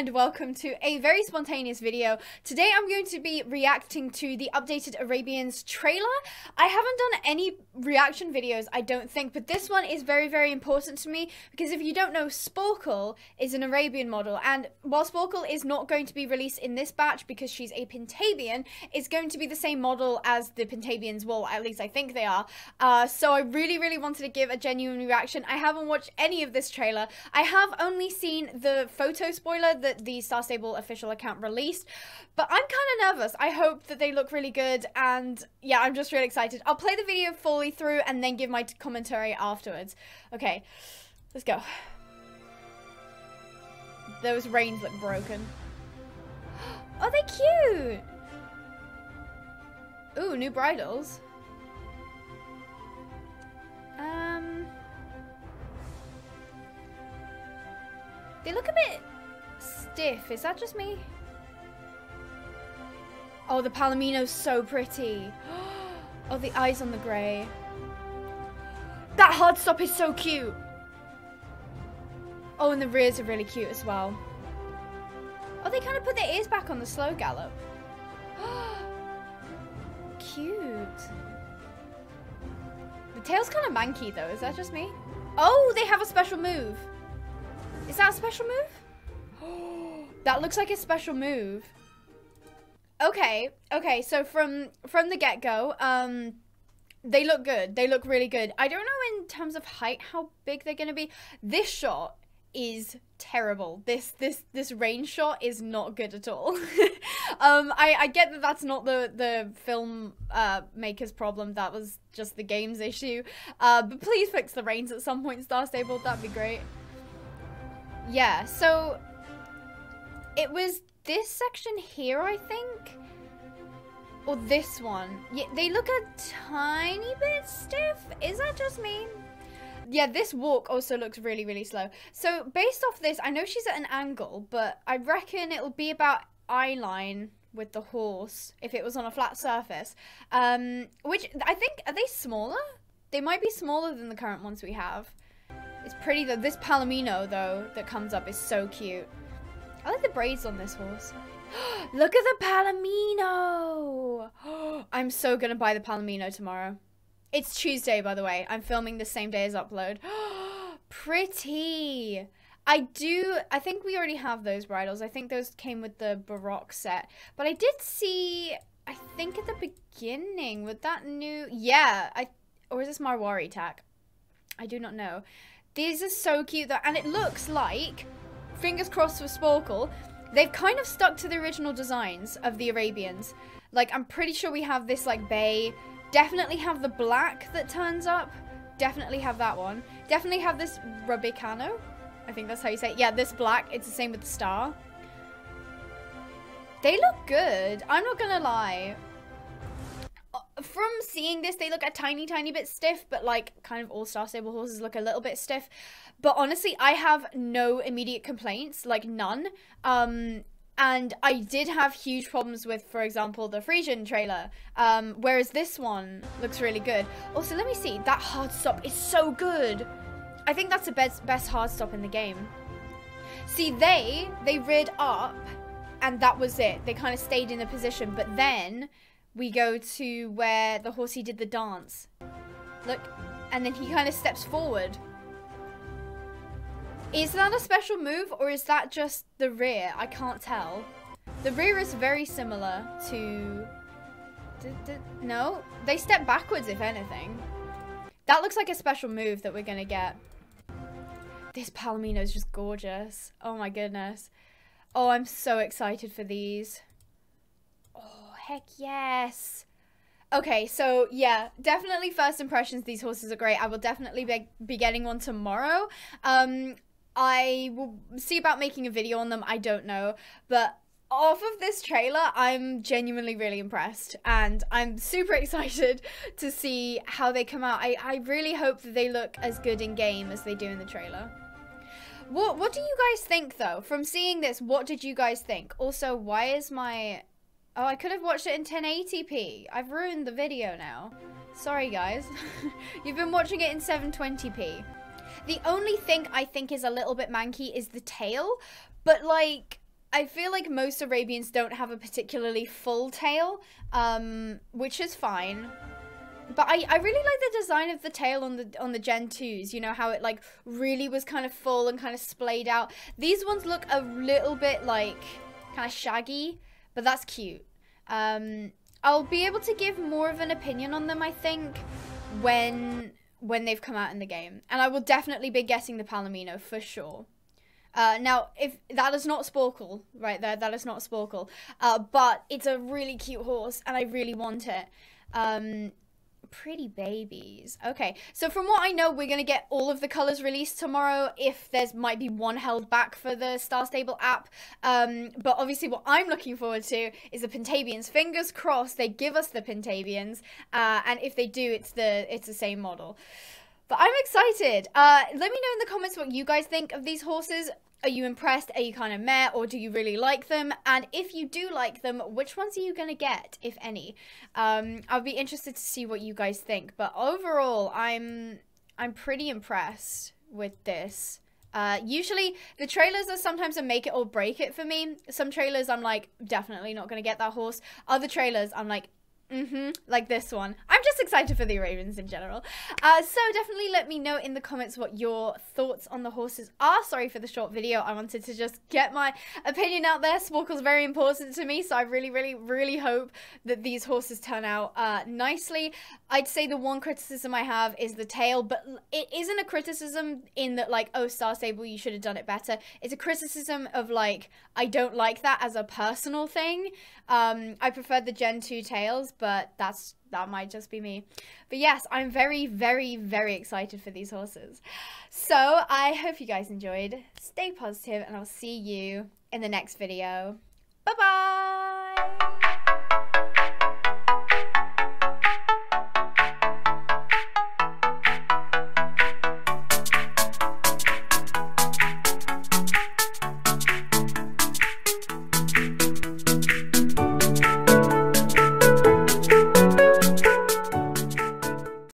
and welcome to a very spontaneous video. Today I'm going to be reacting to the updated Arabians trailer. I haven't done any reaction videos, I don't think, but this one is very, very important to me because if you don't know, Sporkle is an Arabian model, and while Sporkle is not going to be released in this batch because she's a Pentabian, it's going to be the same model as the Pentabians, well, at least I think they are. So I really, really wanted to give a genuine reaction. I haven't watched any of this trailer. I have only seen the photo spoiler that the Star Stable official account released, but I'm kind of nervous. I hope that they look really good, and yeah, I'm just really excited. I'll play the video fully through and then give my commentary afterwards. Okay, let's go. Those reins look broken. Oh, they're cute! Ooh, new bridles. They look a bit stiff. Is that just me? Oh, the Palomino's so pretty. Oh, the eyes on the grey. That hard stop is so cute. Oh, and the rears are really cute as well. Oh, they kind of put their ears back on the slow gallop. Cute. The tail's kind of manky though. Is that just me? Oh, they have a special move. Is that a special move? That looks like a special move. Okay, so from the get-go, they look good. They look really good. I don't know in terms of height how big they're gonna be. This shot is terrible. This rain shot is not good at all. I get that that's not the film maker's problem. That was just the game's issue. But please fix the rains at some point, Star Stable. That'd be great. Yeah, so it was this section here, I think, or this one. Yeah, they look a tiny bit stiff. Is that just me? Yeah, this walk also looks really, really slow. So based off this, I know she's at an angle, but I reckon it'll be about eye line with the horse if it was on a flat surface. Which I think, are they smaller? They might be smaller than the current ones we have. It's pretty though. This Palomino though that comes up is so cute. I like the braids on this horse. Look at the Palomino! I'm so gonna buy the Palomino tomorrow. It's Tuesday, by the way. I'm filming the same day as upload. Pretty! I think we already have those bridles. I think those came with the Baroque set. But I did see, I think at the beginning, with that new, yeah, or is this Marwari tack? I do not know. These are so cute though, and it looks like, fingers crossed for Sporkle, they've kind of stuck to the original designs of the Arabians. Like, I'm pretty sure we have this like bay, definitely have the black that turns up, definitely have that one, definitely have this Rubicano, I think that's how you say it. Yeah, this black, it's the same with the star. They look good, I'm not gonna lie. From seeing this, they look a tiny bit stiff, but like kind of all Star Stable horses look a little bit stiff. But honestly, I have no immediate complaints, like none. And I did have huge problems with, for example, the Friesian trailer. Whereas this one looks really good. Also, let me see, that hard stop is so good. I think that's the best hard stop in the game. See, they reared up and that was it. They kind of stayed in the position, but then we go to where the horsey did the dance. Look, and then he kind of steps forward. Is that a special move or is that just the rear? I can't tell. The rear is very similar to... No, they step backwards if anything. That looks like a special move that we're gonna get. This Palomino is just gorgeous. Oh my goodness. Oh, I'm so excited for these. Heck yes. Okay, so yeah, definitely first impressions, these horses are great. I will definitely be getting one tomorrow. I will see about making a video on them, I don't know, but off of this trailer I'm genuinely really impressed and I'm super excited to see how they come out. I really hope that they look as good in game as they do in the trailer. What do you guys think though? From seeing this, what did you guys think? Also, why is my... Oh, I could have watched it in 1080p. I've ruined the video now. Sorry, guys. You've been watching it in 720p. The only thing I think is a little bit manky is the tail, but like, I feel like most Arabians don't have a particularly full tail, which is fine. But I really like the design of the tail on the Gen 2s, you know, how it like really was kind of full and kind of splayed out. These ones look a little bit like kind of shaggy, but that's cute. I'll be able to give more of an opinion on them, I think, when they've come out in the game. And I will definitely be getting the Palomino for sure. Now, if that is not Sporkle right there, that is not Sporkle, but it's a really cute horse and I really want it. Pretty babies. Okay, so from what I know, we're gonna get all of the colors released tomorrow. If there's might be one held back for the Star Stable app, but obviously what I'm looking forward to is the Pentabians. Fingers crossed they give us the Pentabians, and if they do, it's the same model. But I'm excited. Let me know in the comments what you guys think of these horses. Are you impressed? Are you kind of meh? Or do you really like them? And if you do like them, which ones are you going to get, if any? I'll be interested to see what you guys think. But overall, I'm pretty impressed with this. Usually, the trailers are sometimes a make it or break it for me. Some trailers, I'm like, definitely not going to get that horse. Other trailers, I'm like, like this one. I'm just excited for the Arabians in general. So definitely let me know in the comments what your thoughts on the horses are. Sorry for the short video. I wanted to just get my opinion out there. Sporkle's very important to me, so I really, really, really hope that these horses turn out nicely. I'd say the one criticism I have is the tail, but it isn't a criticism in that, like, oh, Star Stable, you should have done it better. It's a criticism of, like, I don't like that as a personal thing. I prefer the Gen 2 tails, but that might just be me. But yes, I'm very, very, very excited for these horses. So I hope you guys enjoyed. Stay positive, and I'll see you in the next video. Bye-bye!